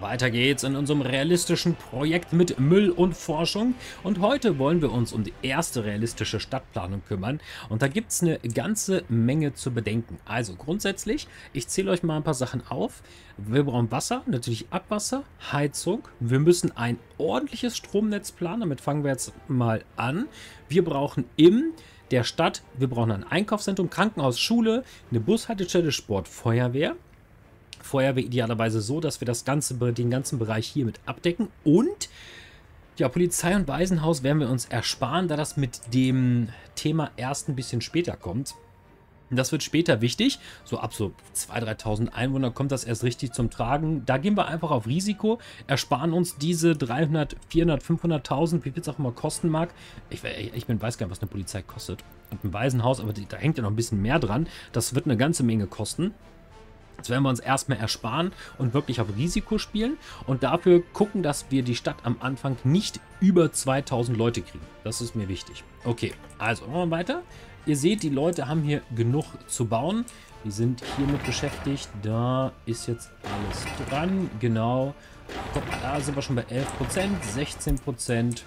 Weiter geht's in unserem realistischen Projekt mit Müll und Forschung, und heute wollen wir uns um die erste realistische Stadtplanung kümmern, und da gibt es eine ganze Menge zu bedenken. Also grundsätzlich, ich zähle euch mal ein paar Sachen auf. Wir brauchen Wasser, natürlich Abwasser, Heizung, wir müssen ein ordentliches Stromnetz planen, damit fangen wir jetzt mal an. Wir brauchen in der Stadt, wir brauchen ein Einkaufszentrum, Krankenhaus, Schule, eine Bushaltestelle, Sport, Feuerwehr. Feuerwehr idealerweise so, dass wir das ganze, den ganzen Bereich hier mit abdecken, und ja, Polizei und Waisenhaus werden wir uns ersparen, da das mit dem Thema erst ein bisschen später kommt. Das wird später wichtig, so ab so 2.000, 3.000 Einwohner kommt das erst richtig zum Tragen. Da gehen wir einfach auf Risiko, ersparen uns diese 300, 400, 500.000, wie viel es auch immer kosten mag. Ich weiß gar nicht, was eine Polizei kostet und ein Waisenhaus, aber da hängt ja noch ein bisschen mehr dran. Das wird eine ganze Menge kosten. Das werden wir uns erstmal ersparen und wirklich auf Risiko spielen und dafür gucken, dass wir die Stadt am Anfang nicht über 2000 Leute kriegen. Das ist mir wichtig. Okay, also machen wir weiter. Ihr seht, die Leute haben hier genug zu bauen. Die sind hiermit beschäftigt. Da ist jetzt alles dran. Genau. Guck mal, da sind wir schon bei 11%, 16%.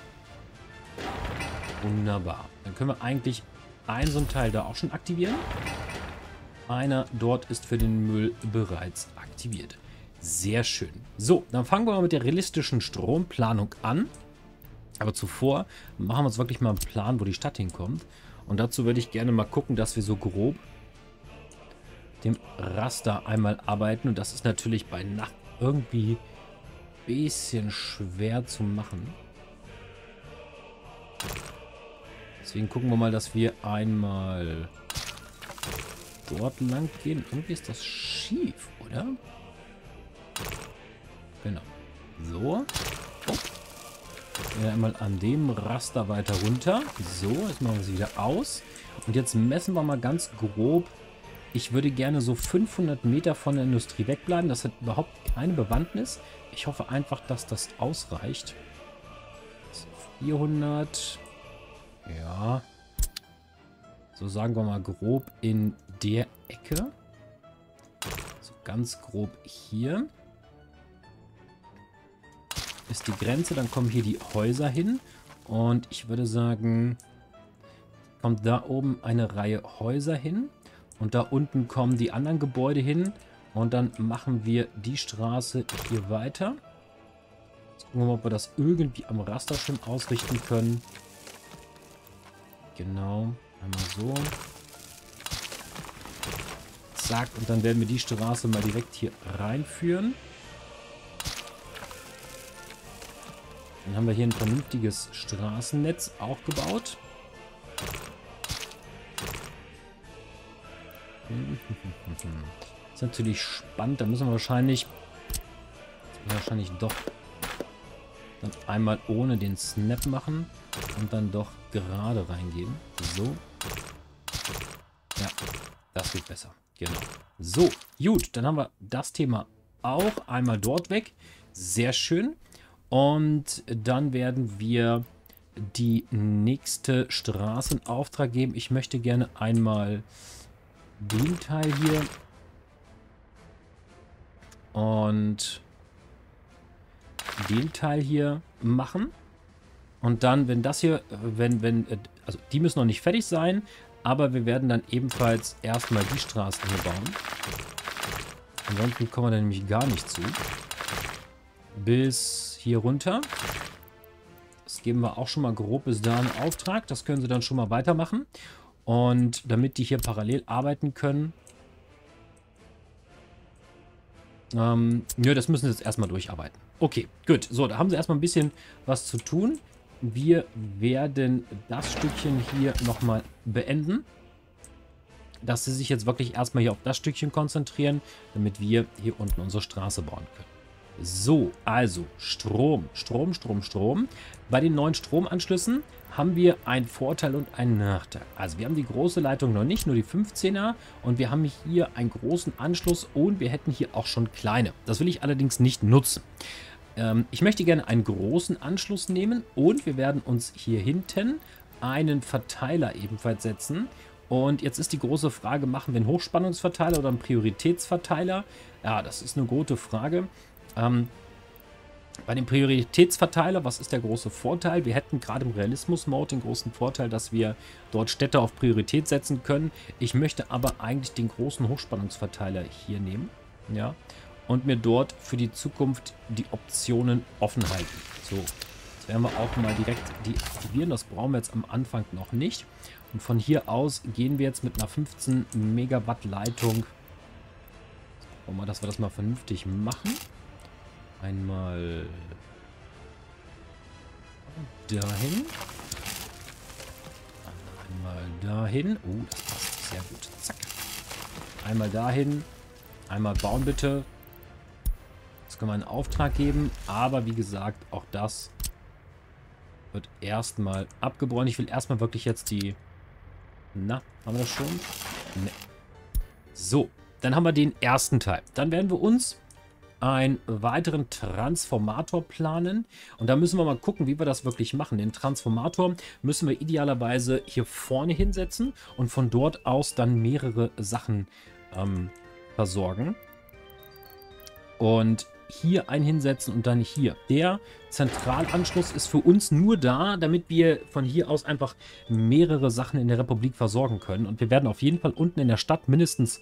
Wunderbar. Dann können wir eigentlich einen so einen Teil da auch schon aktivieren. Einer dort ist für den Müll bereits aktiviert. Sehr schön. So, dann fangen wir mal mit der realistischen Stromplanung an. Aber zuvor machen wir uns wirklich mal einen Plan, wo die Stadt hinkommt. Und dazu würde ich gerne mal gucken, dass wir so grob dem Raster einmal arbeiten. Und das ist natürlich bei Nacht irgendwie ein bisschen schwer zu machen. Deswegen gucken wir mal, dass wir einmal dort lang gehen. Irgendwie ist das schief, oder? Genau. So. Einmal an dem Raster weiter runter. So, jetzt machen wir es wieder aus. Und jetzt messen wir mal ganz grob. Ich würde gerne so 500 Meter von der Industrie wegbleiben. Das hat überhaupt keine Bewandtnis. Ich hoffe einfach, dass das ausreicht. 400. Ja. So sagen wir mal grob in der Ecke. So ganz grob hier. Ist die Grenze, dann kommen hier die Häuser hin. Und ich würde sagen, kommt da oben eine Reihe Häuser hin. Und da unten kommen die anderen Gebäude hin. Und dann machen wir die Straße hier weiter. Jetzt gucken wir mal, ob wir das irgendwie am Raster schon ausrichten können. Genau. Einmal so. Zack. Und dann werden wir die Straße mal direkt hier reinführen. Dann haben wir hier ein vernünftiges Straßennetz auch gebaut. Ist natürlich spannend. Da müssen wir wahrscheinlich doch dann einmal ohne den Snap machen und dann doch gerade reingehen. So. Ja, das geht besser. Genau. So, gut. Dann haben wir das Thema auch einmal dort weg. Sehr schön. Und dann werden wir die nächste Straße in Auftrag geben. Ich möchte gerne einmal den Teil hier. Und den Teil hier machen. Und dann, wenn das hier, also die müssen noch nicht fertig sein, aber wir werden dann ebenfalls erstmal die Straßen hier bauen. Ansonsten kommen wir da nämlich gar nicht zu. Bis hier runter. Das geben wir auch schon mal grob bis da in Auftrag. Das können sie dann schon mal weitermachen. Und damit die hier parallel arbeiten können. Ja, das müssen sie jetzt erstmal durcharbeiten. Okay, gut. So, da haben sie erstmal ein bisschen was zu tun. Wir werden das Stückchen hier nochmal beenden. Dass sie sich jetzt wirklich erstmal hier auf das Stückchen konzentrieren, damit wir hier unten unsere Straße bauen können. So, also Strom, Strom, Strom, Strom. Bei den neuen Stromanschlüssen haben wir einen Vorteil und einen Nachteil. Also wir haben die große Leitung noch nicht, nur die 15er. Und wir haben hier einen großen Anschluss und wir hätten hier auch schon kleine. Das will ich allerdings nicht nutzen. Ich möchte gerne einen großen Anschluss nehmen und wir werden uns hier hinten einen Verteiler ebenfalls setzen. Und jetzt ist die große Frage, machen wir einen Hochspannungsverteiler oder einen Prioritätsverteiler? Ja, das ist eine gute Frage. Bei dem Prioritätsverteiler, was ist der große Vorteil? Wir hätten gerade im Realismus-Mode den großen Vorteil, dass wir dort Städte auf Priorität setzen können. Ich möchte aber eigentlich den großen Hochspannungsverteiler hier nehmen, ja, und mir dort für die Zukunft die Optionen offen halten. So, das werden wir auch mal direkt deaktivieren. Das brauchen wir jetzt am Anfang noch nicht. Und von hier aus gehen wir jetzt mit einer 15 Megawatt Leitung. Gucken wir mal, dass wir das mal vernünftig machen. Einmal dahin. Einmal dahin. Oh, das passt sehr gut. Zack. Einmal dahin. Einmal bauen bitte. Das können wir einen Auftrag geben. Aber wie gesagt, auch das wird erstmal abgebrochen. Ich will erstmal wirklich jetzt die... Na, haben wir das schon? Ne. So, dann haben wir den ersten Teil. Dann werden wir uns einen weiteren Transformator planen. Und da müssen wir mal gucken, wie wir das wirklich machen. Den Transformator müssen wir idealerweise hier vorne hinsetzen und von dort aus dann mehrere Sachen versorgen. Und hier einen hinsetzen und dann hier. Der Zentralanschluss ist für uns nur da, damit wir von hier aus einfach mehrere Sachen in der Republik versorgen können. Und wir werden auf jeden Fall unten in der Stadt mindestens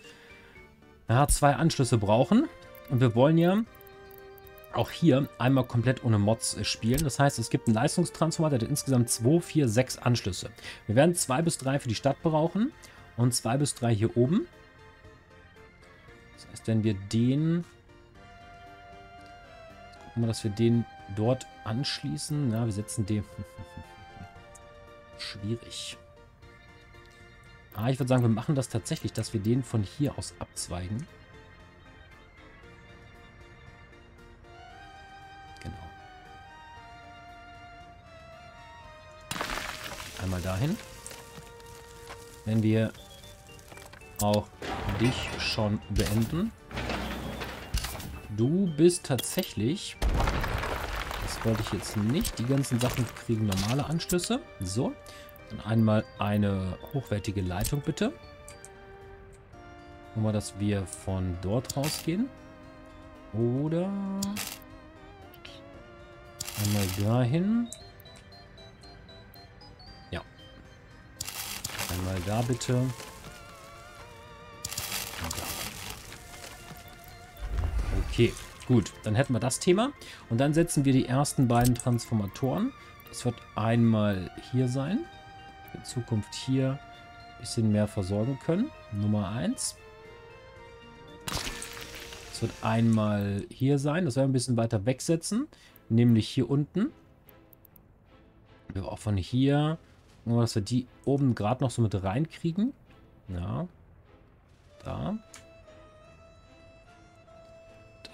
zwei Anschlüsse brauchen. Und wir wollen ja auch hier einmal komplett ohne Mods spielen. Das heißt, es gibt einen Leistungstransformator, der hat insgesamt 2, 4, 6 Anschlüsse. Wir werden 2 bis 3 für die Stadt brauchen und 2 bis 3 hier oben. Das heißt, wenn wir den... Gucken wir, dass wir den dort anschließen. Na, wir setzen den... Schwierig. Ah, ich würde sagen, wir machen das tatsächlich, dass wir den von hier aus abzweigen. Einmal dahin. Wenn wir auch dich schon beenden. Du bist tatsächlich... Das wollte ich jetzt nicht. Die ganzen Sachen kriegen normale Anschlüsse. So. Dann einmal eine hochwertige Leitung, bitte. Nur mal, dass wir von dort rausgehen. Oder... Einmal dahin. Einmal da bitte. Okay, gut. Dann hätten wir das Thema. Und dann setzen wir die ersten beiden Transformatoren. Das wird einmal hier sein. In Zukunft hier ein bisschen mehr versorgen können. Nummer 1. Das wird einmal hier sein. Das werden wir ein bisschen weiter wegsetzen. Nämlich hier unten. Wir auch von hier... Nur, dass wir die oben gerade noch so mit reinkriegen. Ja. Da.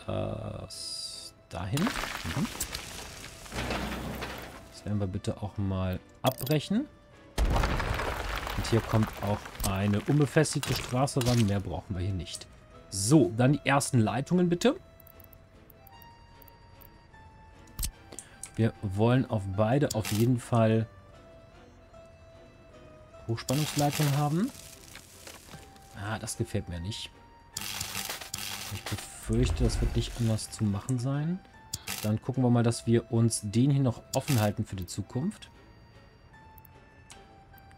Das. Dahin. Mhm. Das werden wir bitte auch mal abbrechen. Und hier kommt auch eine unbefestigte Straße ran. Mehr brauchen wir hier nicht. So, dann die ersten Leitungen bitte. Wir wollen auf beide auf jeden Fall... Hochspannungsleitung haben. Ah, das gefällt mir nicht. Ich befürchte, das wird nicht anders zu machen sein. Dann gucken wir mal, dass wir uns den hier noch offen halten für die Zukunft.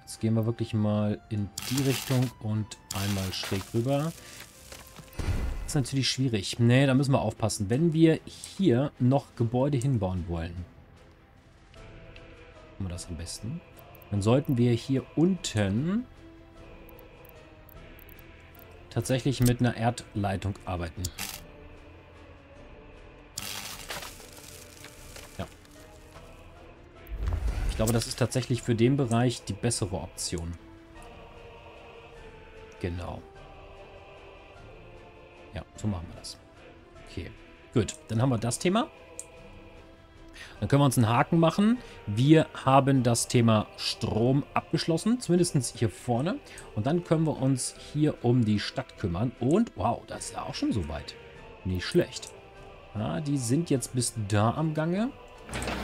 Jetzt gehen wir wirklich mal in die Richtung und einmal schräg rüber. Das ist natürlich schwierig. Nee, da müssen wir aufpassen. Wenn wir hier noch Gebäude hinbauen wollen, machen wir das am besten. Dann sollten wir hier unten tatsächlich mit einer Erdleitung arbeiten. Ja. Ich glaube, das ist tatsächlich für den Bereich die bessere Option. Genau. Ja, so machen wir das. Okay, gut. Dann haben wir das Thema. Dann können wir uns einen Haken machen. Wir haben das Thema Strom abgeschlossen, zumindest hier vorne. Und dann können wir uns hier um die Stadt kümmern. Und, wow, das ist ja auch schon so weit. Nicht schlecht. Ja, die sind jetzt bis da am Gange.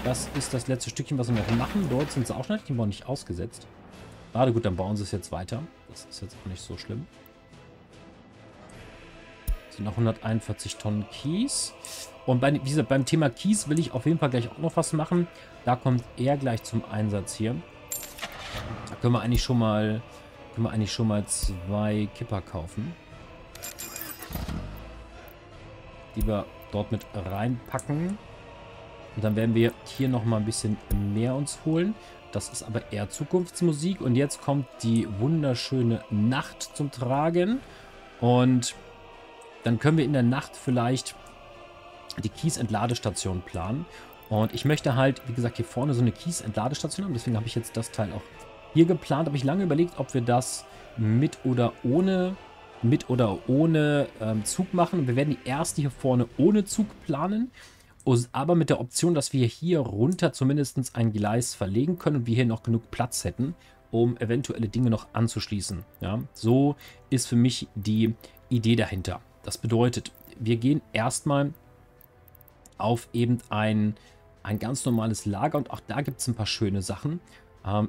Das ist das letzte Stückchen, was wir noch machen. Dort sind sie auch schon, die waren nicht ausgesetzt. Gerade gut, dann bauen sie es jetzt weiter. Das ist jetzt auch nicht so schlimm. Sind noch 141 Tonnen Kies. Und bei, wie gesagt, beim Thema Kies will ich auf jeden Fall gleich auch noch was machen. Da kommt er gleich zum Einsatz hier. Da können wir eigentlich schon mal, 2 Kipper kaufen, die wir dort mit reinpacken. Und dann werden wir hier nochmal ein bisschen mehr uns holen. Das ist aber eher Zukunftsmusik. Und jetzt kommt die wunderschöne Nacht zum Tragen. Und dann können wir in der Nacht vielleicht die Kiesentladestation planen. Und ich möchte halt, wie gesagt, hier vorne so eine Kiesentladestation haben. Deswegen habe ich jetzt das Teil auch hier geplant. Habe ich lange überlegt, ob wir das mit oder ohne Zug machen. Und wir werden die erste hier vorne ohne Zug planen. Aber mit der Option, dass wir hier runter zumindest ein Gleis verlegen können und wir hier noch genug Platz hätten, um eventuelle Dinge noch anzuschließen. Ja, so ist für mich die Idee dahinter. Das bedeutet, wir gehen erstmal auf eben ein ganz normales Lager und auch da gibt es ein paar schöne Sachen.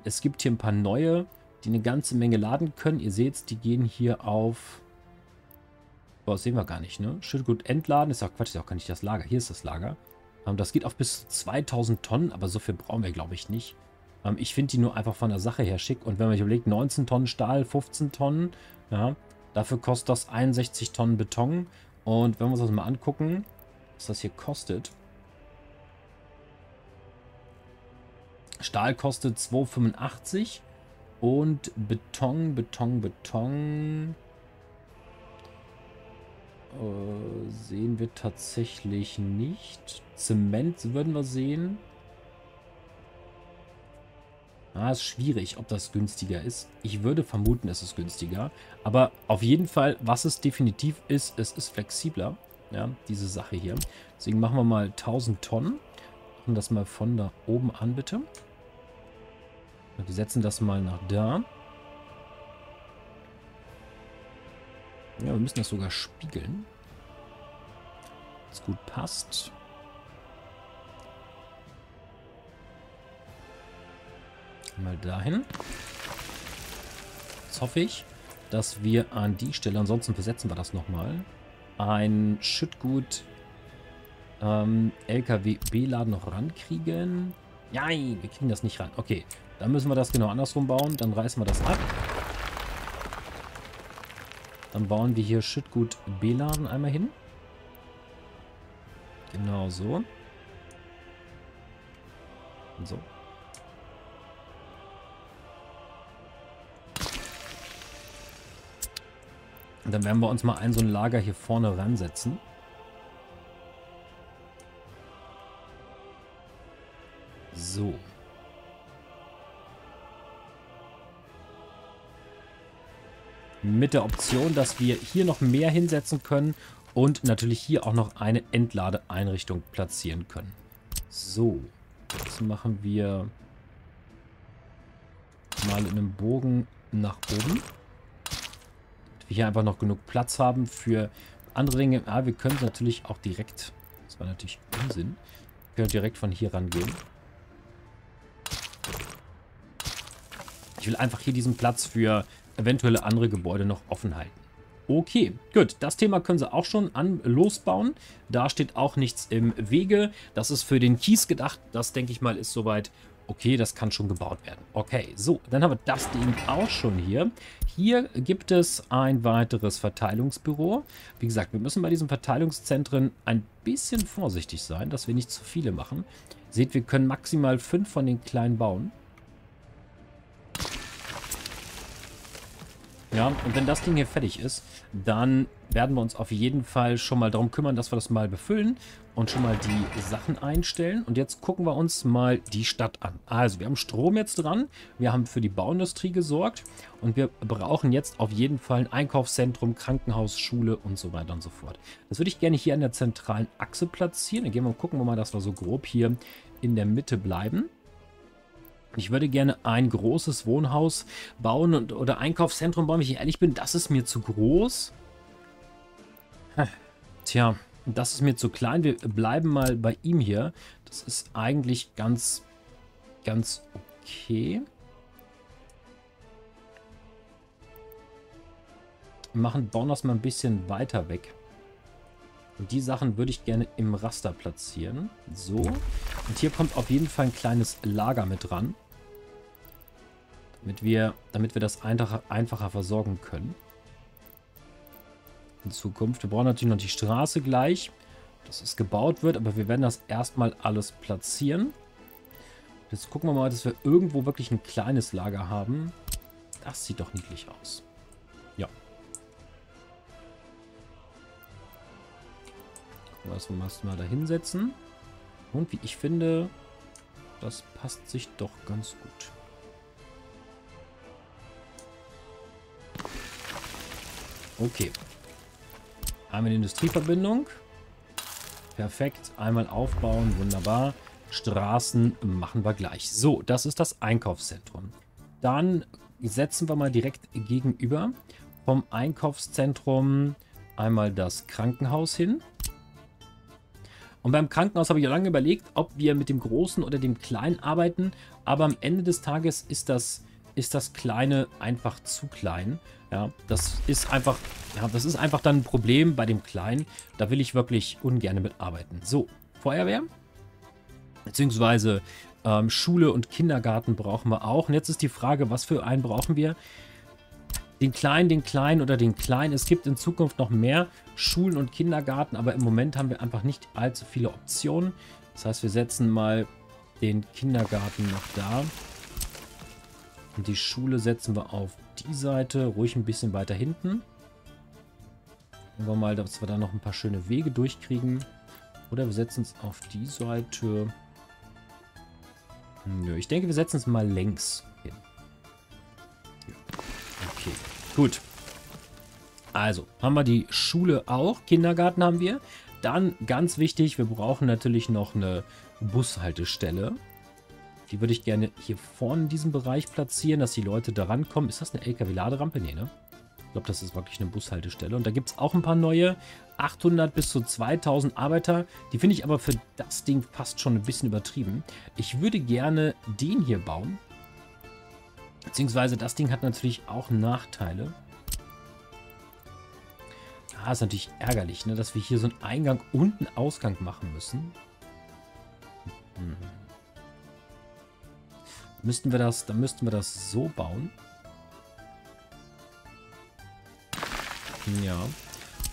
Es gibt hier ein paar neue, die eine ganze Menge laden können. Ihr seht, die gehen hier auf... Boah, das sehen wir gar nicht, ne? Schüttgut entladen. Ist auch Quatsch, ist auch gar nicht das Lager. Hier ist das Lager. Das geht auf bis 2000 Tonnen, aber so viel brauchen wir, glaube ich, nicht. Ich finde die nur einfach von der Sache her schick. Und wenn man sich überlegt, 19 Tonnen Stahl, 15 Tonnen, ja, dafür kostet das 61 Tonnen Beton. Und wenn wir uns das mal angucken, was das hier kostet. Stahl kostet 2,85 und Beton. Sehen wir tatsächlich nicht. Zement würden wir sehen. Ah, ist schwierig, ob das günstiger ist. Ich würde vermuten, es ist günstiger. Aber auf jeden Fall, was es definitiv ist, es ist flexibler. Ja, diese Sache hier. Deswegen machen wir mal 1000 Tonnen. Machen das mal von da oben an, bitte. Und wir setzen das mal nach da. Ja, wir müssen das sogar spiegeln. Dass es gut passt. Mal dahin. Jetzt hoffe ich, dass wir an die Stelle, ansonsten versetzen wir das nochmal, ein Schüttgut LKW-B-Laden noch rankriegen. Nein, wir kriegen das nicht ran. Okay, dann müssen wir das genau andersrum bauen. Dann reißen wir das ab. Dann bauen wir hier Schüttgut B-Laden einmal hin. Genau so. Und so. Und dann werden wir uns mal so ein Lager hier vorne ransetzen. So. Mit der Option, dass wir hier noch mehr hinsetzen können und natürlich hier auch noch eine Entladeeinrichtung platzieren können. So, jetzt machen wir mal in einem Bogen nach oben. Damit wir hier einfach noch genug Platz haben für andere Dinge. Ah, wir können natürlich auch direkt, das war natürlich Unsinn, wir können direkt von hier rangehen. Ich will einfach hier diesen Platz für eventuelle andere Gebäude noch offen halten. Okay, gut. Das Thema können Sie auch schon losbauen. Da steht auch nichts im Wege. Das ist für den Kies gedacht. Das, denke ich mal, ist soweit okay. Das kann schon gebaut werden. Okay, so. Dann haben wir das Ding auch schon hier. Hier gibt es ein weiteres Verteilungsbüro. Wie gesagt, wir müssen bei diesen Verteilungszentren ein bisschen vorsichtig sein, dass wir nicht zu viele machen. Seht, wir können maximal 5 von den kleinen bauen. Ja, und wenn das Ding hier fertig ist, dann werden wir uns auf jeden Fall schon mal darum kümmern, dass wir das mal befüllen und schon mal die Sachen einstellen. Und jetzt gucken wir uns mal die Stadt an. Also, wir haben Strom jetzt dran, wir haben für die Bauindustrie gesorgt und wir brauchen jetzt auf jeden Fall ein Einkaufszentrum, Krankenhaus, Schule und so weiter und so fort. Das würde ich gerne hier an der zentralen Achse platzieren. Dann gehen wir und gucken wir mal, dass wir so grob hier in der Mitte bleiben. Ich würde gerne ein großes Wohnhaus bauen oder Einkaufszentrum bauen, wenn ich ehrlich bin. Das ist mir zu groß. Tja, das ist mir zu klein. Wir bleiben mal bei ihm hier. Das ist eigentlich ganz okay. Bauen das mal ein bisschen weiter weg. Und die Sachen würde ich gerne im Raster platzieren. So. Und hier kommt auf jeden Fall ein kleines Lager mit ran. Damit wir das einfacher versorgen können. In Zukunft. Wir brauchen natürlich noch die Straße gleich, dass es gebaut wird. Aber wir werden das erstmal alles platzieren. Jetzt gucken wir mal, dass wir irgendwo wirklich ein kleines Lager haben. Das sieht doch niedlich aus. Ja. Das müssen wir mal da hinsetzen. Und wie ich finde, das passt sich doch ganz gut. Okay. Einmal die Industrieverbindung. Perfekt. Einmal aufbauen. Wunderbar. Straßen machen wir gleich. So, das ist das Einkaufszentrum. Dann setzen wir mal direkt gegenüber vom Einkaufszentrum einmal das Krankenhaus hin. Und beim Krankenhaus habe ich lange überlegt, ob wir mit dem Großen oder dem Kleinen arbeiten. Aber am Ende des Tages ist das Kleine einfach zu klein. Ja, das ist einfach dann ein Problem bei dem Kleinen. Da will ich wirklich ungern mit arbeiten. So, Feuerwehr. Beziehungsweise Schule und Kindergarten brauchen wir auch. Und jetzt ist die Frage, was für einen brauchen wir? Den Kleinen oder den Kleinen. Es gibt in Zukunft noch mehr Schulen und Kindergarten, aber im Moment haben wir einfach nicht allzu viele Optionen. Das heißt, wir setzen mal den Kindergarten noch da. Und die Schule setzen wir auf die Seite, ruhig ein bisschen weiter hinten. Gucken wir mal, dass wir da noch ein paar schöne Wege durchkriegen. Oder wir setzen es auf die Seite. Nö, ich denke, wir setzen es mal längs hin. Okay, gut. Also, haben wir die Schule auch. Kindergarten haben wir. Dann, ganz wichtig, wir brauchen natürlich noch eine Bushaltestelle. Die würde ich gerne hier vorne in diesem Bereich platzieren, dass die Leute da rankommen. Ist das eine LKW-Laderampe? Nee, ne? Ich glaube, das ist wirklich eine Bushaltestelle. Und da gibt es auch ein paar neue. 800 bis zu 2000 Arbeiter. Die finde ich aber für das Ding fast schon ein bisschen übertrieben. Ich würde gerne den hier bauen. Beziehungsweise das Ding hat natürlich auch Nachteile. Ah, ist natürlich ärgerlich, ne, dass wir hier so einen Eingang und einen Ausgang machen müssen. Dann müssten wir das so bauen. Ja.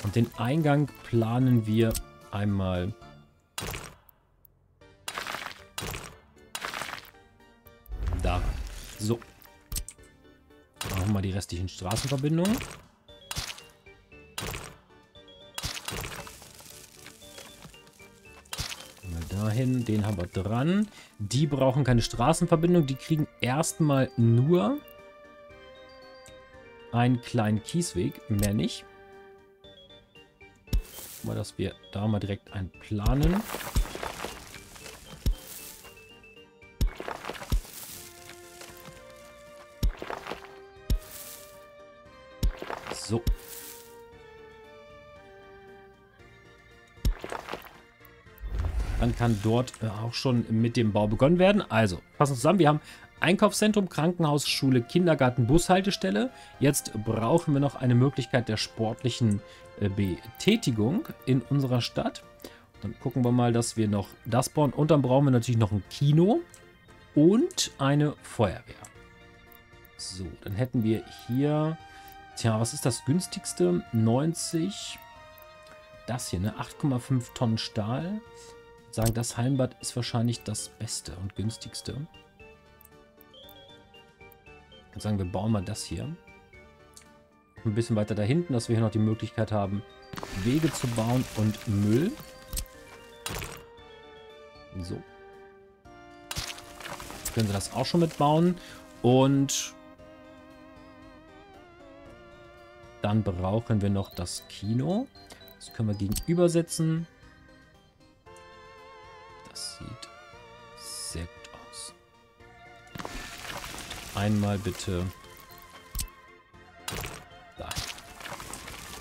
Und den Eingang planen wir einmal. Da. So. Machen wir mal die restlichen Straßenverbindungen. Mal dahin, den haben wir dran. Die brauchen keine Straßenverbindung, die kriegen erstmal nur einen kleinen Kiesweg, mehr nicht. Mal, dass wir da mal direkt einen planen. So. Dann kann dort auch schon mit dem Bau begonnen werden. Also, passen wir zusammen. Wir haben Einkaufszentrum, Krankenhaus, Schule, Kindergarten, Bushaltestelle. Jetzt brauchen wir noch eine Möglichkeit der sportlichen Betätigung in unserer Stadt. Dann gucken wir mal, dass wir noch das bauen. Und dann brauchen wir natürlich noch ein Kino und eine Feuerwehr. So, dann hätten wir hier... Tja, was ist das günstigste? 90. Das hier, ne? 8,5 Tonnen Stahl. Ich würde sagen, das Hallenbad ist wahrscheinlich das Beste und günstigste. Ich würde sagen, wir bauen mal das hier. Ein bisschen weiter da hinten, dass wir hier noch die Möglichkeit haben, Wege zu bauen und Müll. So. Können Sie das auch schon mitbauen. Und... dann brauchen wir noch das Kino. Das können wir gegenübersetzen. Das sieht sehr gut aus. Einmal bitte. Da.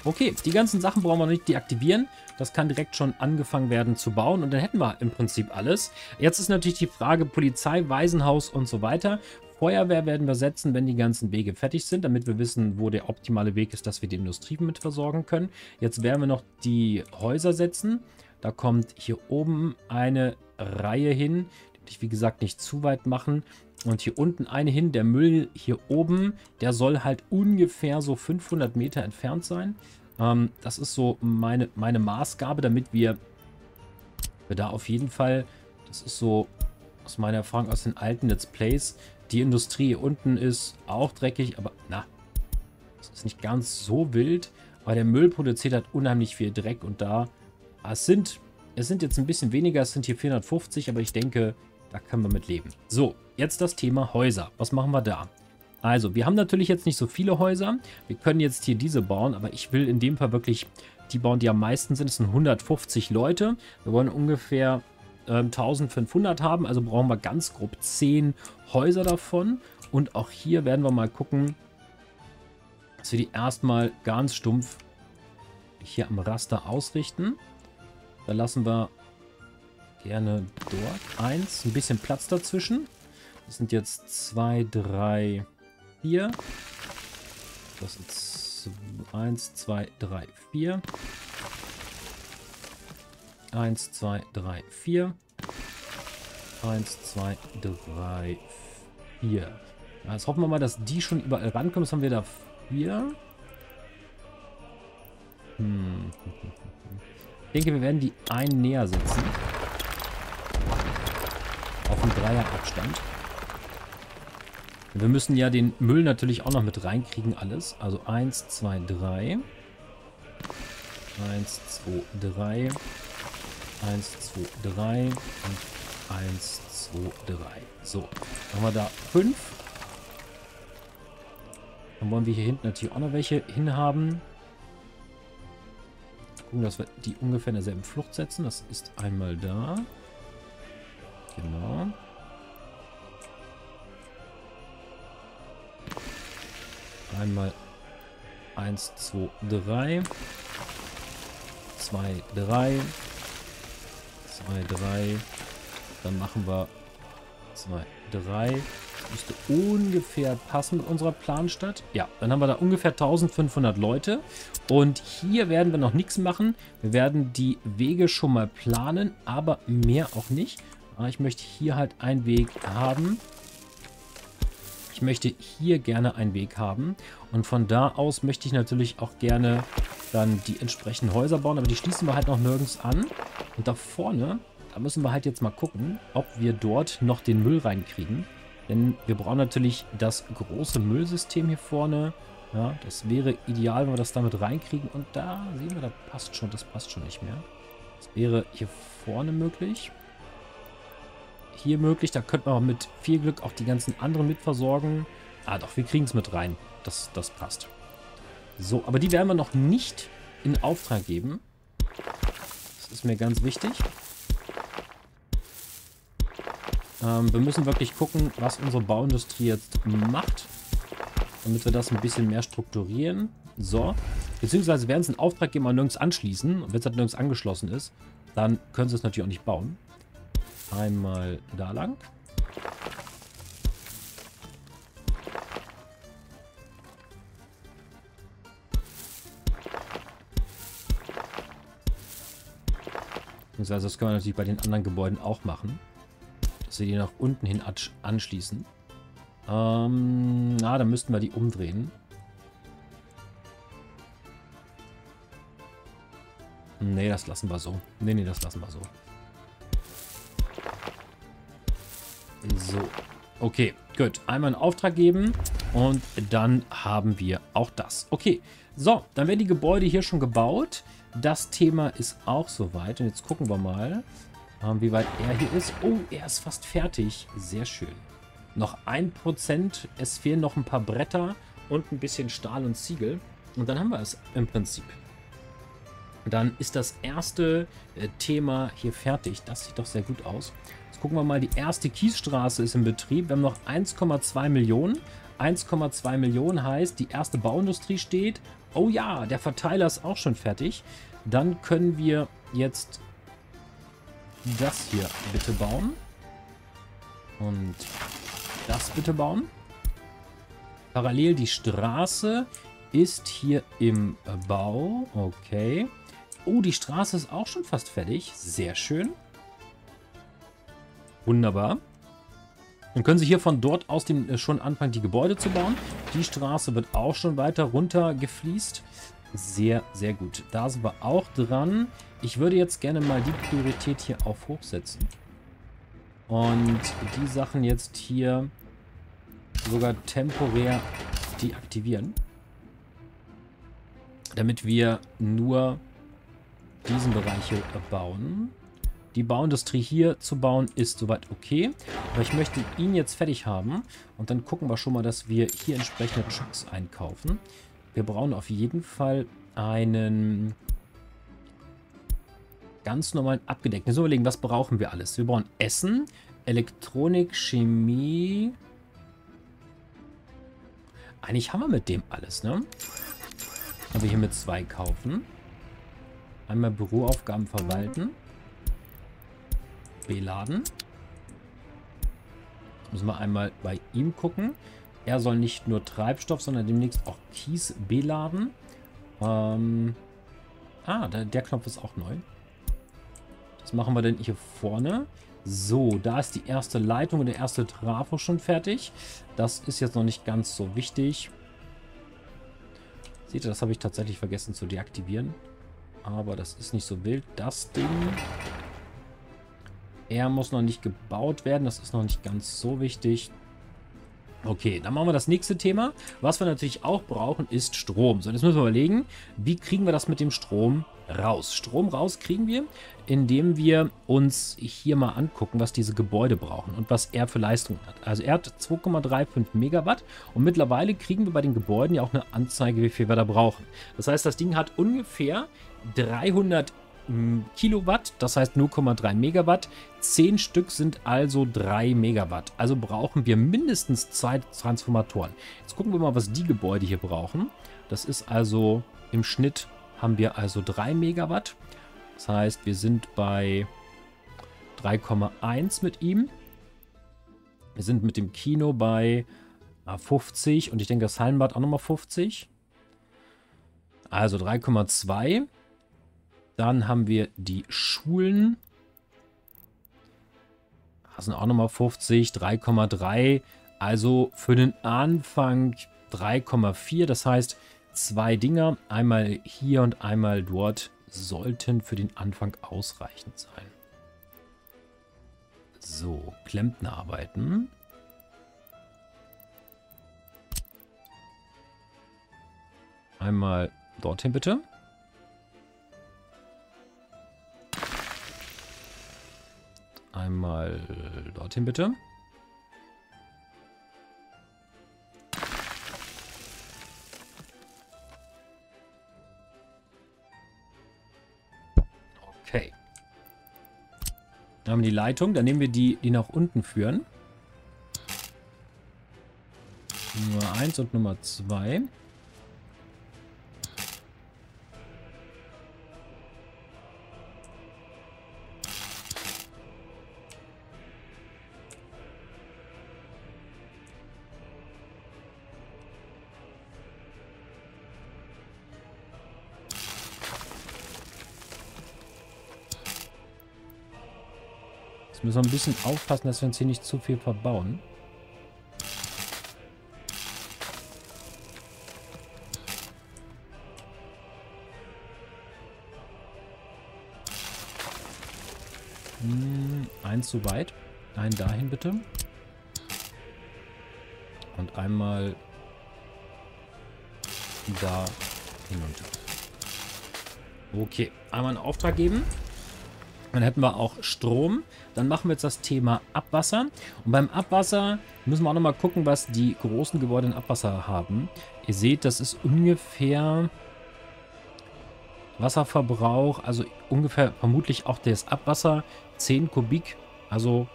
Okay, die ganzen Sachen brauchen wir noch nicht deaktivieren. Das kann direkt schon angefangen werden zu bauen und dann hätten wir im Prinzip alles. Jetzt ist natürlich die Frage Polizei, Waisenhaus und so weiter. Feuerwehr werden wir setzen, wenn die ganzen Wege fertig sind, damit wir wissen, wo der optimale Weg ist, dass wir die Industrie mit versorgen können. Jetzt werden wir noch die Häuser setzen. Da kommt hier oben eine Reihe hin. Ich, wie gesagt, nicht zu weit machen. Und hier unten eine hin. Der Müll hier oben, der soll halt ungefähr so 500 Meter entfernt sein. Das ist so meine Maßgabe, damit wir da auf jeden Fall, das ist so aus meiner Erfahrung aus den alten Let's Plays, die Industrie hier unten ist auch dreckig, aber na, das ist nicht ganz so wild. Aber der Müll produziert halt unheimlich viel Dreck und da, es sind jetzt ein bisschen weniger, es sind hier 450, aber ich denke, da können wir mit leben. So, jetzt das Thema Häuser. Was machen wir da? Also, wir haben natürlich jetzt nicht so viele Häuser. Wir können jetzt hier diese bauen, aber ich will in dem Fall wirklich die bauen, die am meisten sind. Es sind 150 Leute. Wir wollen ungefähr 1500 haben, also brauchen wir ganz grob 10 Häuser davon. Und auch hier werden wir mal gucken, dass wir die erstmal ganz stumpf hier am Raster ausrichten. Da lassen wir gerne dort eins, ein bisschen Platz dazwischen. Das sind jetzt 2, 3... Hier. Das ist 1, 2, 3, 4. 1, 2, 3, 4. 1, 2, 3, 4. Jetzt hoffen wir mal, dass die schon überall rankommen. Was haben wir da? 4. Ich denke, wir werden die einen näher setzen. Auf einen Dreierabstand. Wir müssen ja den Müll natürlich auch noch mit reinkriegen, alles. Also 1, 2, 3. 1, 2, 3. 1, 2, 3. Und 1, 2, 3. So, haben wir da 5. Dann wollen wir hier hinten natürlich auch noch welche hinhaben. Gucken, dass wir die ungefähr in derselben Flucht setzen. Das ist einmal da. Genau. Einmal 1, 2, 3, 2, 3, 2, 3, dann machen wir 2, 3, das müsste ungefähr passen mit unserer Planstadt. Ja, dann haben wir da ungefähr 1500 Leute und hier werden wir noch nichts machen. Wir werden die Wege schon mal planen, aber mehr auch nicht. Ich möchte hier halt einen Weg haben. Ich möchte hier gerne einen Weg haben und von da aus möchte ich natürlich auch gerne dann die entsprechenden Häuser bauen, aber die schließen wir halt noch nirgends an. Und da vorne, da müssen wir halt jetzt mal gucken, ob wir dort noch den Müll reinkriegen, denn wir brauchen natürlich das große Müllsystem hier vorne. Ja, das wäre ideal, wenn wir das damit reinkriegen und da sehen wir, da passt schon, das passt schon nicht mehr. Das wäre hier vorne möglich. Hier möglich, da könnten wir auch mit viel Glück auch die ganzen anderen mitversorgen. Ah doch, wir kriegen es mit rein. Das passt. So, aber die werden wir noch nicht in Auftrag geben. Das ist mir ganz wichtig. Wir müssen wirklich gucken, was unsere Bauindustrie jetzt macht, damit wir das ein bisschen mehr strukturieren. So, beziehungsweise werden es in Auftrag geben, aber nirgends anschließen. Und wenn es halt nirgends angeschlossen ist, dann können sie es natürlich auch nicht bauen. Einmal da lang. Also das können wir natürlich bei den anderen Gebäuden auch machen. Dass wir die nach unten hin anschließen. Dann müssten wir die umdrehen. Nee, das lassen wir so. Nee, das lassen wir so. So, okay, gut. Einmal einen Auftrag geben und dann haben wir auch das. Okay, so, dann werden die Gebäude hier schon gebaut. Das Thema ist auch soweit und jetzt gucken wir mal, wie weit er hier ist. Oh, er ist fast fertig. Sehr schön. Noch 1%, es fehlen noch ein paar Bretter und ein bisschen Stahl und Ziegel und dann haben wir es im Prinzip. Dann ist das erste Thema hier fertig. Das sieht doch sehr gut aus. Jetzt gucken wir mal, die erste Kiesstraße ist in Betrieb. Wir haben noch 1,2 Millionen. 1,2 Millionen heißt, die erste Bauindustrie steht. Oh ja, der Verteiler ist auch schon fertig. Dann können wir jetzt das hier bitte bauen. Und das bitte bauen. Parallel die Straße ist hier im Bau. Okay. Oh, die Straße ist auch schon fast fertig. Sehr schön. Wunderbar. Dann können Sie hier von dort aus schon anfangen, die Gebäude zu bauen. Die Straße wird auch schon weiter runter gefliest. Sehr, sehr gut. Da sind wir auch dran. Ich würde jetzt gerne mal die Priorität hier auf hochsetzen. Und die Sachen jetzt hier sogar temporär deaktivieren. Damit wir nur diesen Bereich hier bauen. Die Bauindustrie hier zu bauen ist soweit okay. Aber ich möchte ihn jetzt fertig haben. Und dann gucken wir schon mal, dass wir hier entsprechende Trucks einkaufen. Wir brauchen auf jeden Fall einen ganz normalen abgedeckten. So überlegen, was brauchen wir alles? Wir brauchen Essen, Elektronik, Chemie. Eigentlich haben wir mit dem alles, ne? Also hier mit 2 kaufen. Einmal Büroaufgaben verwalten. Beladen. Jetzt müssen wir einmal bei ihm gucken. Er soll nicht nur Treibstoff, sondern demnächst auch Kies beladen. Der Knopf ist auch neu. Was machen wir denn hier vorne? So, da ist die erste Leitung und der erste Trafo schon fertig. Das ist jetzt noch nicht ganz so wichtig. Seht ihr, das habe ich tatsächlich vergessen zu deaktivieren. Aber das ist nicht so wild. Das Ding... Er muss noch nicht gebaut werden. Das ist noch nicht ganz so wichtig. Okay, dann machen wir das nächste Thema. Was wir natürlich auch brauchen, ist Strom. So, jetzt müssen wir überlegen, wie kriegen wir das mit dem Strom raus? Strom raus kriegen wir, indem wir uns hier mal angucken, was diese Gebäude brauchen und was er für Leistung hat. Also er hat 2,35 Megawatt und mittlerweile kriegen wir bei den Gebäuden ja auch eine Anzeige, wie viel wir da brauchen. Das heißt, das Ding hat ungefähr 300 Kilowatt, das heißt 0,3 Megawatt. 10 Stück sind also 3 Megawatt. Also brauchen wir mindestens 2 Transformatoren. Jetzt gucken wir mal, was die Gebäude hier brauchen. Das ist also, im Schnitt haben wir also 3 Megawatt. Das heißt, wir sind bei 3,1 mit ihm. Wir sind mit dem Kino bei 50 und ich denke, das Hallenbad auch nochmal 50. Also 3,2. Dann haben wir die Schulen. Das sind auch nochmal 50, 3,3. Also für den Anfang 3,4. Das heißt, 2 Dinger, einmal hier und einmal dort, sollten für den Anfang ausreichend sein. So, Klempnerarbeiten. Einmal dorthin bitte. Einmal dorthin bitte. Okay. Dann haben wir die Leitung. Dann nehmen wir die, die nach unten führen. Nummer 1 und Nummer 2. Müssen wir ein bisschen aufpassen, dass wir uns hier nicht zu viel verbauen. Eins zu weit. Einen dahin bitte. Und einmal da hinunter. Okay, einmal einen Auftrag geben. Dann hätten wir auch Strom. Dann machen wir jetzt das Thema Abwasser. Und beim Abwasser müssen wir auch nochmal gucken, was die großen Gebäude in Abwasser haben. Ihr seht, das ist ungefähr Wasserverbrauch, also ungefähr vermutlich auch das Abwasser. 10 Kubik, also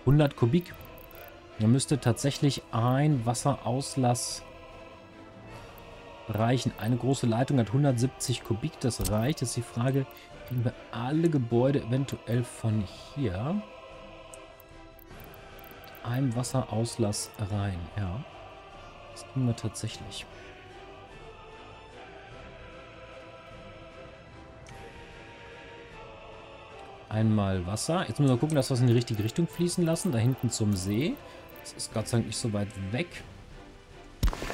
100 Kubik. Da müsste tatsächlich ein Wasserauslass reichen. Eine große Leitung hat 170 Kubik, das reicht. Jetzt die Frage, kriegen wir alle Gebäude eventuell von hier? Mit einem Wasserauslass rein, ja. Das kriegen wir tatsächlich. Einmal Wasser. Jetzt müssen wir gucken, dass wir es in die richtige Richtung fließen lassen. Da hinten zum See. Das ist Gott sei Dank nicht so weit weg.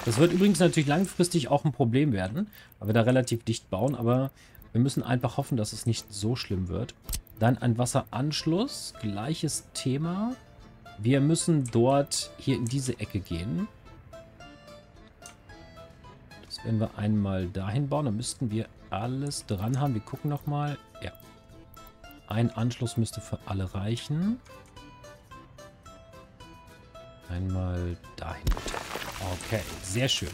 Das wird übrigens natürlich langfristig auch ein Problem werden, weil wir da relativ dicht bauen. Aber wir müssen einfach hoffen, dass es nicht so schlimm wird. Dann ein Wasseranschluss. Gleiches Thema. Wir müssen dort hier in diese Ecke gehen. Das werden wir einmal dahin bauen. Da müssten wir alles dran haben. Wir gucken nochmal. Ja. Ein Anschluss müsste für alle reichen. Einmal dahin. Okay, sehr schön.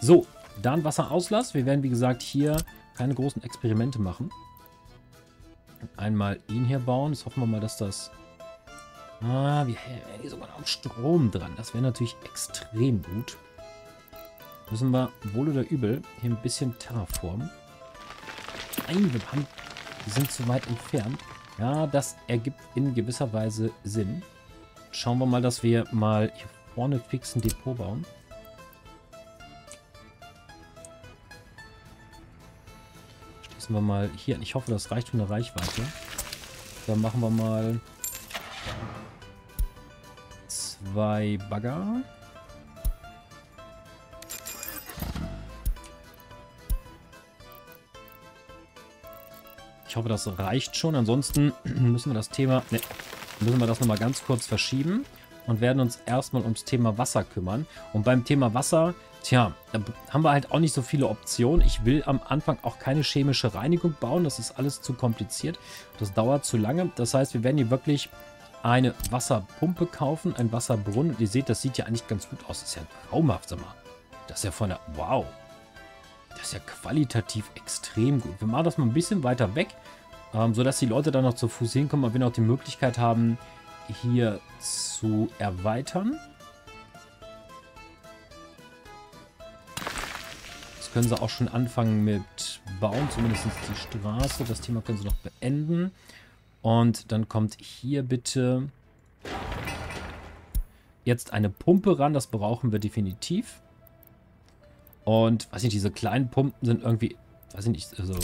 So, dann Wasserauslass. Wir werden, wie gesagt, hier keine großen Experimente machen. Einmal ihn hier bauen. Jetzt hoffen wir mal, dass das... Ah, wir haben hier sogar noch Strom dran. Das wäre natürlich extrem gut. Müssen wir wohl oder übel hier ein bisschen terraformen. Nein, wir sind zu weit entfernt. Ja, das ergibt in gewisser Weise Sinn. Schauen wir mal, dass wir mal hier vorne fix ein Depot bauen. Schließen wir mal hier an. Ich hoffe, das reicht von der Reichweite. Dann machen wir mal 2 Bagger. Ich hoffe, das reicht schon. Ansonsten müssen wir das Thema... Ne, müssen wir das nochmal ganz kurz verschieben und werden uns erstmal ums Thema Wasser kümmern. Und beim Thema Wasser, tja, da haben wir halt auch nicht so viele Optionen. Ich will am Anfang auch keine chemische Reinigung bauen. Das ist alles zu kompliziert. Das dauert zu lange. Das heißt, wir werden hier wirklich eine Wasserpumpe kaufen, einen Wasserbrunnen. Und ihr seht, das sieht ja eigentlich ganz gut aus. Das ist ja traumhaft, sag mal. Das ist ja von der... Wow. Das ist ja qualitativ extrem gut. Wir machen das mal ein bisschen weiter weg, sodass die Leute dann noch zu Fuß hinkommen, aber wir noch die Möglichkeit haben, hier zu erweitern. Jetzt können sie auch schon anfangen mit Bauen, zumindest die Straße. Das Thema können sie noch beenden. Und dann kommt hier bitte jetzt eine Pumpe ran. Das brauchen wir definitiv. Und, weiß nicht, diese kleinen Pumpen sind irgendwie, weiß ich nicht, also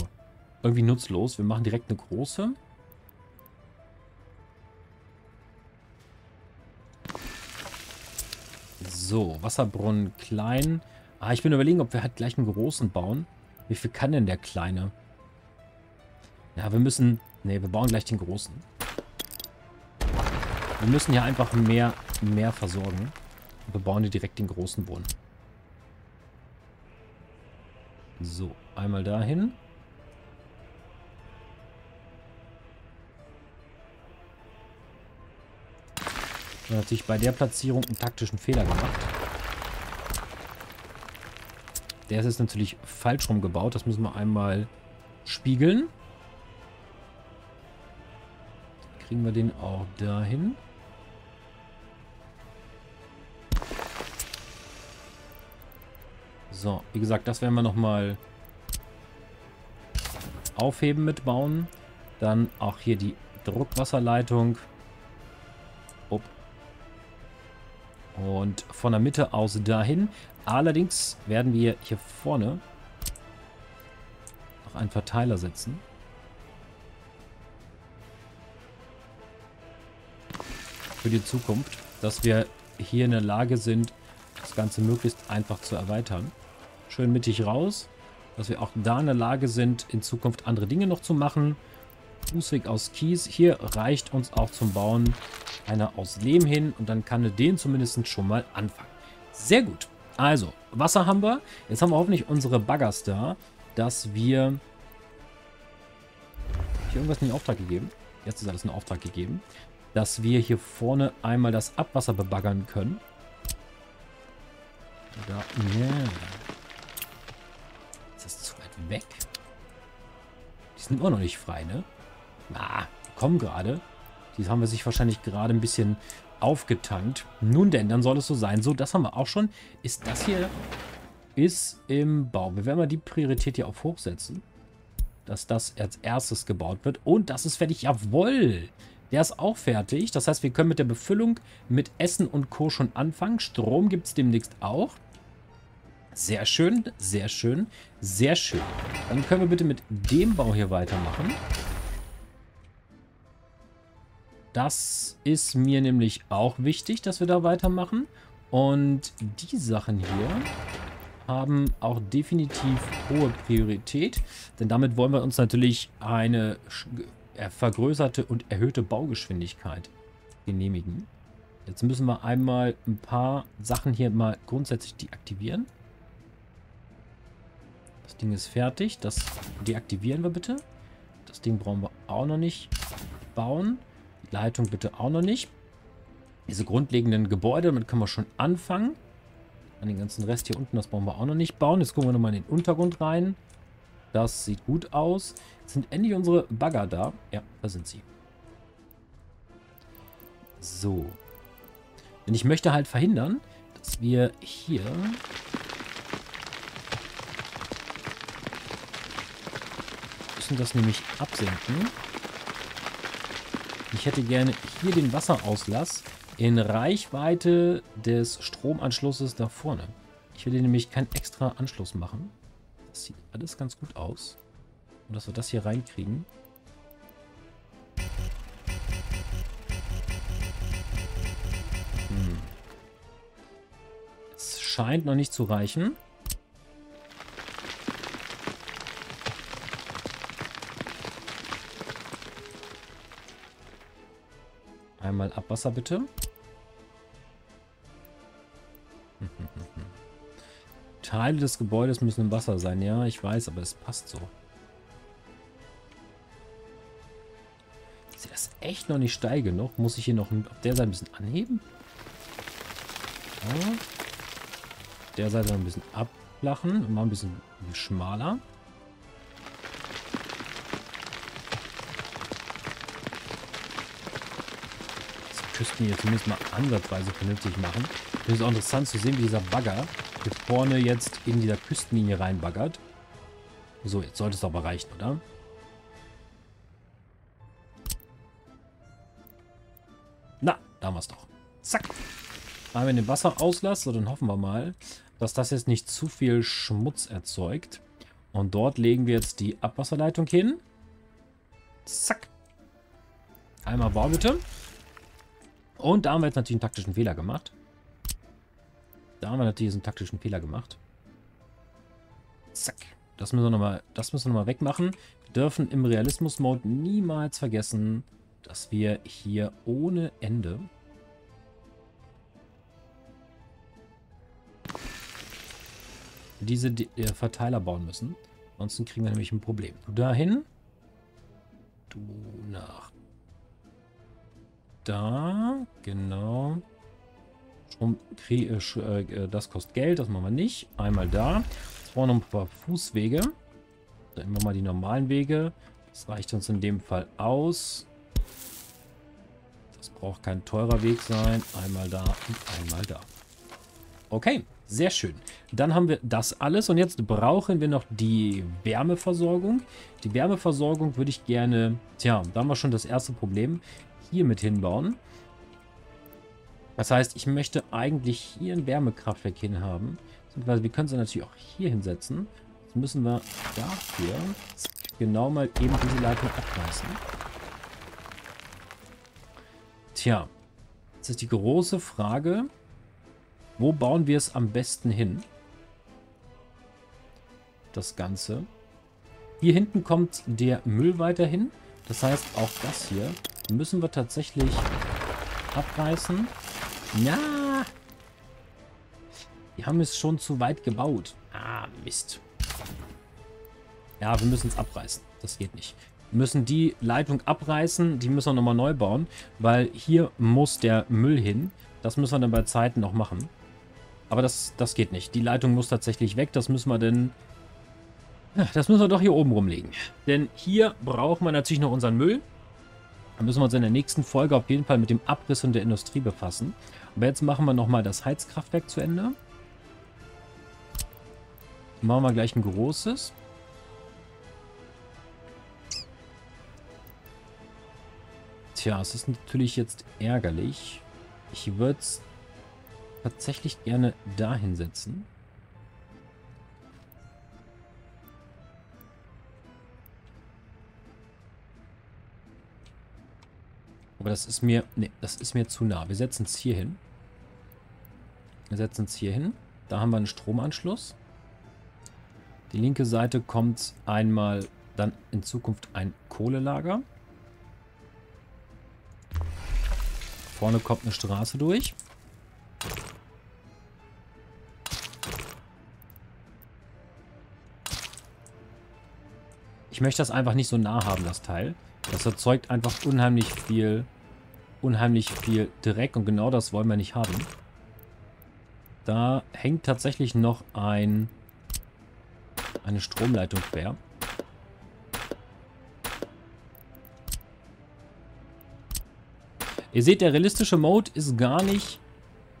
irgendwie nutzlos. Wir machen direkt eine große. So, Wasserbrunnen klein. Ah, ich bin überlegen, ob wir halt gleich einen großen bauen. Wie viel kann denn der kleine? Ja, wir müssen, nee, wir bauen gleich den großen. Wir müssen hier einfach mehr versorgen. Wir bauen hier direkt den großen Brunnen. So, einmal dahin. Dann hat sich bei der Platzierung einen taktischen Fehler gemacht. Der ist jetzt natürlich falsch rumgebaut. Das müssen wir einmal spiegeln. Kriegen wir den auch dahin. So, wie gesagt, das werden wir nochmal aufheben, mitbauen. Dann auch hier die Druckwasserleitung. Up. Und von der Mitte aus dahin. Allerdings werden wir hier vorne noch einen Verteiler setzen. Für die Zukunft, dass wir hier in der Lage sind, das Ganze möglichst einfach zu erweitern. Schön mittig raus, dass wir auch da in der Lage sind, in Zukunft andere Dinge noch zu machen. Fußweg aus Kies. Hier reicht uns auch zum Bauen einer aus Lehm hin und dann kann wir den zumindest schon mal anfangen. Sehr gut. Also, Wasser haben wir. Jetzt haben wir hoffentlich unsere Baggers da, dass wir... Hab ich irgendwas in den Auftrag gegeben? Jetzt ist alles in den Auftrag gegeben. Dass wir hier vorne einmal das Abwasser bebaggern können. Da... Yeah. Das ist zu weit weg. Die sind immer noch nicht frei, ne? Ah, die kommen gerade. Die haben wir sich wahrscheinlich gerade ein bisschen aufgetankt. Nun denn, dann soll es so sein. So, das haben wir auch schon. Ist das hier ist im Bau. Wir werden mal die Priorität hier auf hochsetzen, dass das als erstes gebaut wird. Und das ist fertig. Jawohl! Der ist auch fertig. Das heißt, wir können mit der Befüllung mit Essen und Co. schon anfangen. Strom gibt es demnächst auch. Sehr schön, sehr schön, sehr schön. Dann können wir bitte mit dem Bau hier weitermachen. Das ist mir nämlich auch wichtig, dass wir da weitermachen. Und die Sachen hier haben auch definitiv hohe Priorität. Denn damit wollen wir uns natürlich eine vergrößerte und erhöhte Baugeschwindigkeit genehmigen. Jetzt müssen wir einmal ein paar Sachen hier mal grundsätzlich deaktivieren. Das Ding ist fertig. Das deaktivieren wir bitte. Das Ding brauchen wir auch noch nicht bauen. Die Leitung bitte auch noch nicht. Diese grundlegenden Gebäude, damit können wir schon anfangen. An den ganzen Rest hier unten, das brauchen wir auch noch nicht bauen. Jetzt gucken wir nochmal in den Untergrund rein. Das sieht gut aus. Jetzt sind endlich unsere Bagger da. Ja, da sind sie. So. Denn ich möchte halt verhindern, dass wir hier müssen das nämlich absenken. Ich hätte gerne hier den Wasserauslass in Reichweite des Stromanschlusses da vorne. Ich will hier nämlich keinen extra Anschluss machen. Das sieht alles ganz gut aus. Und dass wir das hier reinkriegen. Es scheint noch nicht zu reichen. Einmal Abwasser bitte. Teile des Gebäudes müssen im Wasser sein. Ja, ich weiß, aber es passt so. Ist das echt noch nicht steil genug? Muss ich hier noch auf der Seite ein bisschen anheben? Ja. Auf der Seite ein bisschen abflachen und mal ein bisschen schmaler. Küsten hier zumindest mal ansatzweise vernünftig machen. Das ist auch interessant zu sehen, wie dieser Bagger hier vorne jetzt in dieser Küstenlinie reinbaggert. So, jetzt sollte es aber reichen, oder? Na, da haben wir es doch. Zack. Einmal in den Wasserauslass. So, dann hoffen wir mal, dass das jetzt nicht zu viel Schmutz erzeugt. Und dort legen wir jetzt die Abwasserleitung hin. Zack. Einmal Bau bitte. Und da haben wir jetzt natürlich einen taktischen Fehler gemacht. Zack. Das müssen wir nochmal wegmachen. Wir dürfen im Realismus-Mode niemals vergessen, dass wir hier ohne Ende diese Verteiler bauen müssen. Ansonsten kriegen wir nämlich ein Problem. Du dahin. Du nach da, genau. Das kostet Geld, das machen wir nicht. Einmal da. Jetzt brauchen wir noch ein paar Fußwege. Dann nehmen wir mal die normalen Wege. Das reicht uns in dem Fall aus. Das braucht kein teurer Weg sein. Einmal da und einmal da. Okay, sehr schön. Dann haben wir das alles. Und jetzt brauchen wir noch die Wärmeversorgung. Die Wärmeversorgung würde ich gerne... Tja, da haben wir schon das erste Problem. Hier mit hinbauen. Das heißt, ich möchte eigentlich hier ein Wärmekraftwerk hinhaben. Wir können es natürlich auch hier hinsetzen. Jetzt müssen wir dafür genau mal eben diese Leitung abreißen. Tja, jetzt ist die große Frage, wo bauen wir es am besten hin? Das Ganze. Hier hinten kommt der Müll weiterhin. Das heißt, auch das hier müssen wir tatsächlich abreißen. Ja! Wir haben es schon zu weit gebaut. Ah, Mist. Ja, wir müssen es abreißen. Das geht nicht. Wir müssen die Leitung abreißen. Die müssen wir nochmal neu bauen, weil hier muss der Müll hin. Das müssen wir dann bei Zeiten noch machen. Aber das geht nicht. Die Leitung muss tatsächlich weg. Das müssen wir dann... Das müssen wir doch hier oben rumlegen. Denn hier brauchen wir natürlich noch unseren Müll. Da müssen wir uns in der nächsten Folge auf jeden Fall mit dem Abriss und der Industrie befassen. Aber jetzt machen wir nochmal das Heizkraftwerk zu Ende. Machen wir gleich ein großes. Tja, es ist natürlich jetzt ärgerlich. Ich würde es tatsächlich gerne dahin setzen. Aber das ist mir... Ne, das ist mir zu nah. Wir setzen es hier hin. Wir setzen es hier hin. Da haben wir einen Stromanschluss. Die linke Seite kommt einmal dann in Zukunft ein Kohlelager. Vorne kommt eine Straße durch. Ich möchte das einfach nicht so nah haben, das Teil. Das erzeugt einfach unheimlich viel Dreck und genau das wollen wir nicht haben. Da hängt tatsächlich noch eine Stromleitung quer. Ihr seht, der realistische Mode ist gar nicht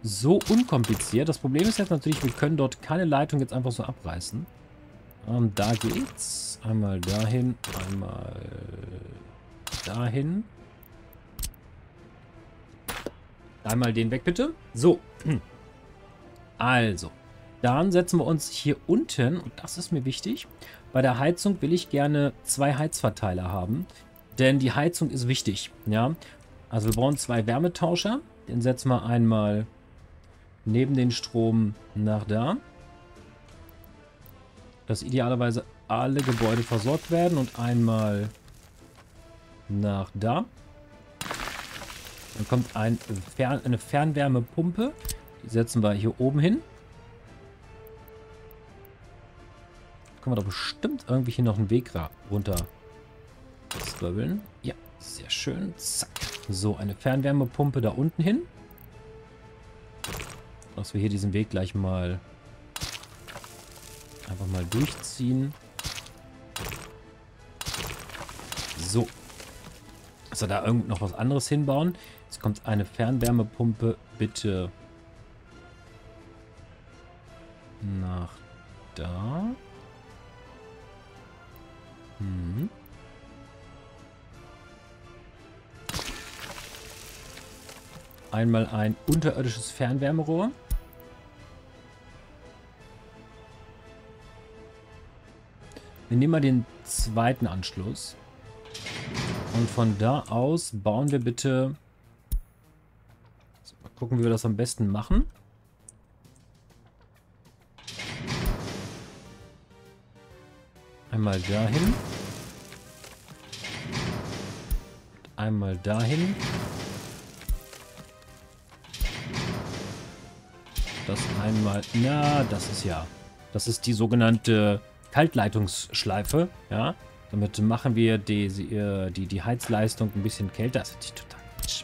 so unkompliziert. Das Problem ist jetzt natürlich, wir können dort keine Leitung jetzt einfach so abreißen. Da geht's. Einmal dahin, einmal dahin. Einmal den weg, bitte. So. Also. Dann setzen wir uns hier unten, und das ist mir wichtig, bei der Heizung will ich gerne 2 Heizverteiler haben, denn die Heizung ist wichtig, ja. Also wir brauchen 2 Wärmetauscher, den setzen wir einmal neben den Strom nach da, dass idealerweise alle Gebäude versorgt werden und einmal nach da. Dann kommt eine Fernwärmepumpe, die setzen wir hier oben hin. Können wir doch bestimmt irgendwie hier noch einen Weg runter zwirbeln. Ja, sehr schön. Zack. So, eine Fernwärmepumpe da unten hin. Dass wir hier diesen Weg gleich mal einfach mal durchziehen. So. Also da irgend noch was anderes hinbauen. Jetzt kommt eine Fernwärmepumpe bitte nach da. Einmal ein unterirdisches Fernwärmerohr. Wir nehmen mal den zweiten Anschluss. Und von da aus bauen wir bitte... So, mal gucken, wie wir das am besten machen. Einmal dahin. Einmal dahin. Das einmal... Na, das ist ja... Das ist die sogenannte Kaltleitungsschleife. Ja, damit machen wir die Heizleistung ein bisschen kälter. Das ist total Quatsch.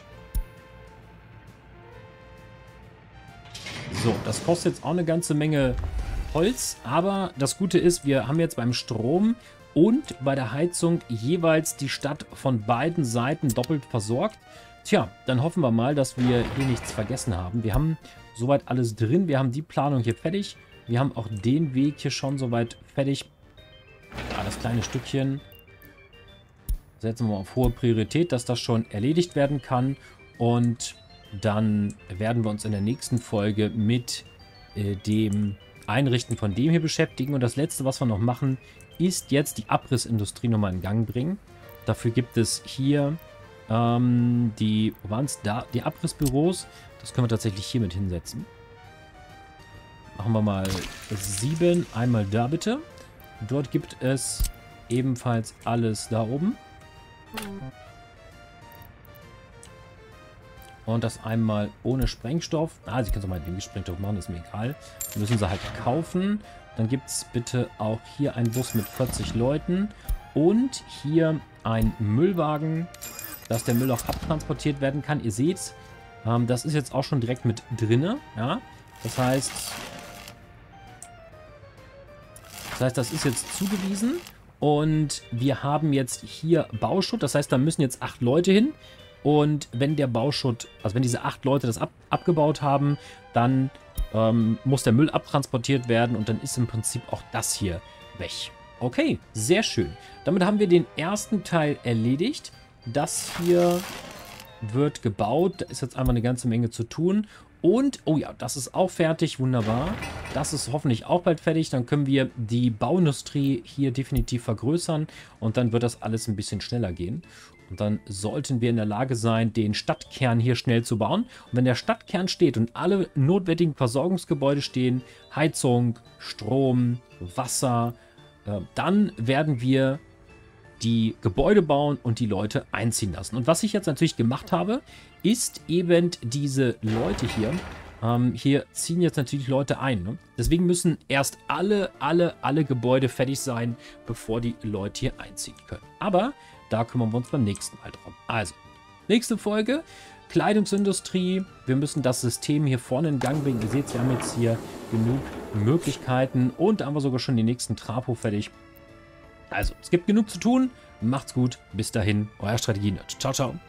So, das kostet jetzt auch eine ganze Menge Holz. Aber das Gute ist, wir haben jetzt beim Strom und bei der Heizung jeweils die Stadt von beiden Seiten doppelt versorgt. Tja, dann hoffen wir mal, dass wir hier nichts vergessen haben. Wir haben soweit alles drin. Wir haben die Planung hier fertig. Wir haben auch den Weg hier schon soweit fertig. Da das kleine Stückchen setzen wir auf hohe Priorität, dass das schon erledigt werden kann. Und dann werden wir uns in der nächsten Folge mit dem Einrichten von dem hier beschäftigen. Und das Letzte, was wir noch machen, ist jetzt die Abrissindustrie nochmal in Gang bringen. Dafür gibt es hier die Abrissbüros. Das können wir tatsächlich hier mit hinsetzen. Machen wir mal 7. Einmal da bitte. Dort gibt es ebenfalls alles da oben. Und das einmal ohne Sprengstoff. Ah, sie können es auch mal mit Sprengstoff machen, ist mir egal. Müssen sie halt kaufen. Dann gibt es bitte auch hier einen Bus mit 40 Leuten. Und hier ein Müllwagen, dass der Müll auch abtransportiert werden kann. Ihr seht, das ist jetzt auch schon direkt mit drinne. Ja? Das heißt, das ist jetzt zugewiesen. Und wir haben jetzt hier Bauschutt. Das heißt, da müssen jetzt 8 Leute hin. Und wenn der Bauschutt, also wenn diese 8 Leute das abgebaut haben, dann muss der Müll abtransportiert werden und dann ist im Prinzip auch das hier weg. Okay, sehr schön. Damit haben wir den ersten Teil erledigt. Das hier wird gebaut. Da ist jetzt einfach eine ganze Menge zu tun. Und, oh ja, das ist auch fertig. Wunderbar. Das ist hoffentlich auch bald fertig. Dann können wir die Bauindustrie hier definitiv vergrößern. Und dann wird das alles ein bisschen schneller gehen. Und dann sollten wir in der Lage sein, den Stadtkern hier schnell zu bauen. Und wenn der Stadtkern steht und alle notwendigen Versorgungsgebäude stehen, Heizung, Strom, Wasser, dann werden wir die Gebäude bauen und die Leute einziehen lassen. Und was ich jetzt natürlich gemacht habe, ist eben diese Leute hier. Hier ziehen jetzt natürlich Leute ein. Ne? Deswegen müssen erst alle Gebäude fertig sein, bevor die Leute hier einziehen können. Aber da kümmern wir uns beim nächsten Mal drum. Also, nächste Folge, Kleidungsindustrie. Wir müssen das System hier vorne in Gang bringen. Ihr seht, wir haben jetzt hier genug Möglichkeiten. Und da haben wir sogar schon den nächsten Trapo fertig. Also, es gibt genug zu tun. Macht's gut. Bis dahin, euer derStrategieNerd. Ciao, ciao.